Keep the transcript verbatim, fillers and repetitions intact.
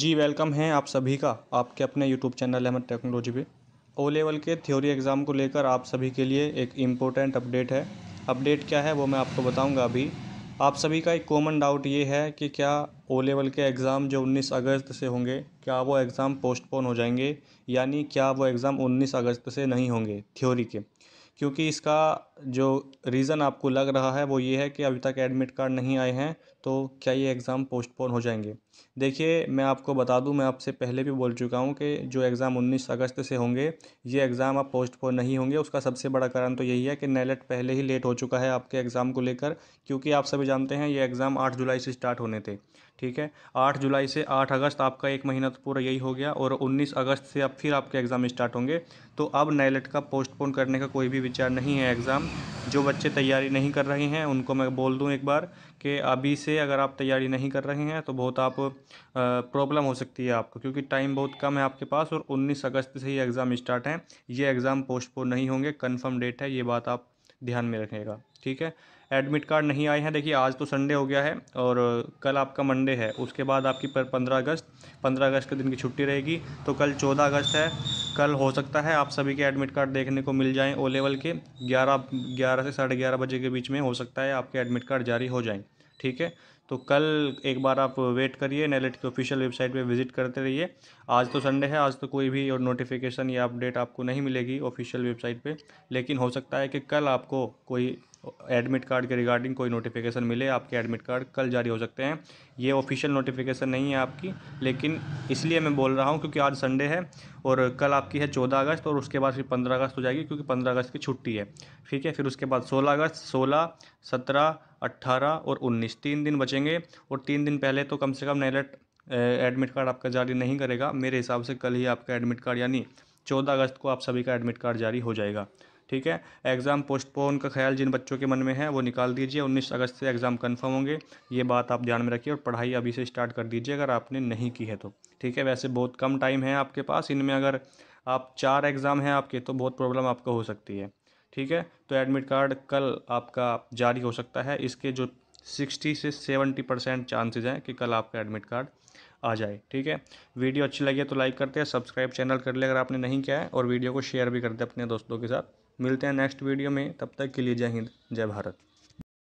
जी welcome है आप सभी का आपके अपने यूट्यूब चैनल अहमद टेक्नोलॉजी पे। ओ लेवल के थ्योरी एग्ज़ाम को लेकर आप सभी के लिए एक इम्पोर्टेंट अपडेट है। अपडेट क्या है वो मैं आपको बताऊंगा। अभी आप सभी का एक कॉमन डाउट ये है कि क्या ओ लेवल के एग्ज़ाम जो उन्नीस अगस्त से होंगे, क्या वो एग्ज़ाम पोस्टपोन हो जाएंगे, यानी क्या वो एग्ज़ाम उन्नीस अगस्त से नहीं होंगे थ्योरी के। क्योंकि इसका जो रीज़न आपको लग रहा है वो ये है कि अभी तक एडमिट कार्ड नहीं आए हैं, तो क्या ये एग्ज़ाम पोस्टपोन हो जाएंगे। देखिए मैं आपको बता दूं, मैं आपसे पहले भी बोल चुका हूं कि जो एग्ज़ाम उन्नीस अगस्त से होंगे ये एग्ज़ाम अब पोस्टपोन नहीं होंगे। उसका सबसे बड़ा कारण तो यही है कि नेलेट पहले ही लेट हो चुका है आपके एग्ज़ाम को लेकर, क्योंकि आप सभी जानते हैं ये एग्ज़ाम आठ जुलाई से स्टार्ट होने थे। ठीक है, आठ जुलाई से आठ अगस्त आपका एक महीना तो पूरा यही हो गया, और उन्नीस अगस्त से अब फिर आपके एग्ज़ाम स्टार्ट होंगे। तो अब नेलेट का पोस्टपोन करने का कोई भी विचार नहीं है। एग्ज़ाम जो बच्चे तैयारी नहीं कर रहे हैं उनको मैं बोल दूं एक बार कि अभी से अगर आप तैयारी नहीं कर रहे हैं तो बहुत आप प्रॉब्लम हो सकती है आपको, क्योंकि टाइम बहुत कम है आपके पास। और उन्नीस अगस्त से ही एग्ज़ाम स्टार्ट हैं, ये एग्ज़ाम पोस्टपोन नहीं होंगे, कंफर्म डेट है। ये बात आप ध्यान में रखिएगा, ठीक है। एडमिट कार्ड नहीं आए हैं, देखिए आज तो संडे हो गया है और कल आपका मंडे है, उसके बाद आपकी पंद्रह अगस्त पंद्रह अगस्त के दिन की छुट्टी रहेगी, तो कल चौदह अगस्त है। कल हो सकता है आप सभी के एडमिट कार्ड देखने को मिल जाएं ओ लेवल के, ग्यारह ग्यारह से साढ़े ग्यारह बजे के बीच में हो सकता है आपके एडमिट कार्ड जारी हो जाएं, ठीक है। तो कल एक बार आप वेट करिए, नेलेट की ऑफिशियल वेबसाइट पे विजिट करते रहिए। आज तो संडे है, आज तो कोई भी और नोटिफिकेशन या अपडेट आपको नहीं मिलेगी ऑफिशियल वेबसाइट पे, लेकिन हो सकता है कि कल आपको कोई एडमिट कार्ड के रिगार्डिंग कोई नोटिफिकेशन मिले। आपके एडमिट कार्ड कल जारी हो सकते हैं, ये ऑफिशियल नोटिफिकेशन नहीं है आपकी, लेकिन इसलिए मैं बोल रहा हूँ क्योंकि आज संडे है और कल आपकी है चौदह अगस्त, और उसके बाद फिर पंद्रह अगस्त हो जाएगी क्योंकि पंद्रह अगस्त की छुट्टी है, ठीक है। फिर उसके बाद सोलह अगस्त, सोलह, सत्रह, अट्ठारह और उन्नीस, तीन दिन बचेंगे। और तीन दिन पहले तो कम से कम नेलेट एडमिट कार्ड आपका जारी नहीं करेगा मेरे हिसाब से। कल ही आपका एडमिट कार्ड यानी चौदह अगस्त को आप सभी का एडमिट कार्ड जारी हो जाएगा, ठीक है। एग्ज़ाम पोस्टपोन का ख्याल जिन बच्चों के मन में है वो निकाल दीजिए। उन्नीस अगस्त से एग्ज़ाम कंफर्म होंगे, ये बात आप ध्यान में रखिए, और पढ़ाई अभी से स्टार्ट कर दीजिए अगर आपने नहीं की है तो, ठीक है। वैसे बहुत कम टाइम है आपके पास, इनमें अगर आप चार एग्ज़ाम हैं आपके तो बहुत प्रॉब्लम आपको हो सकती है, ठीक है। तो एडमिट कार्ड कल आपका जारी हो सकता है, इसके जो सिक्सटी से सेवेंटी परसेंट चांसेज हैं कि कल आपका एडमिट कार्ड आ जाए, ठीक है। वीडियो अच्छी लगी तो लाइक करते हैं, सब्सक्राइब चैनल कर ले अगर आपने नहीं किया है, और वीडियो को शेयर भी कर दे अपने दोस्तों के साथ। मिलते हैं नेक्स्ट वीडियो में, तब तक के लिए जय हिंद जय भारत।